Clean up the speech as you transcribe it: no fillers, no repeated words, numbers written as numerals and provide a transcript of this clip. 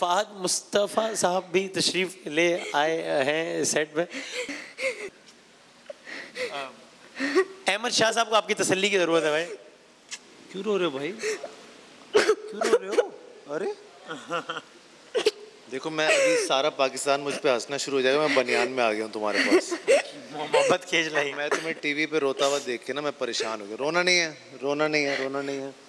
फहद मुस्तफा साहब भी तशरीफ ले आए हैं सेट में। अहमद शाह साहब को आपकी तसल्ली की जरूरत है। भाई क्यों रो रहे हो? भाई क्यों रो रहे हो? अरे देखो मैं अभी सारा पाकिस्तान मुझ पे हंसना शुरू हो जाएगा। मैं बनियान में आ गया हूँ तुम्हारे पास, मोहब्बत खींच लाई। मैं तुम्हें टीवी पे रोता हुआ देख के ना मैं परेशान हो गया। रोना नहीं है, रोना नहीं है, रोना नहीं है।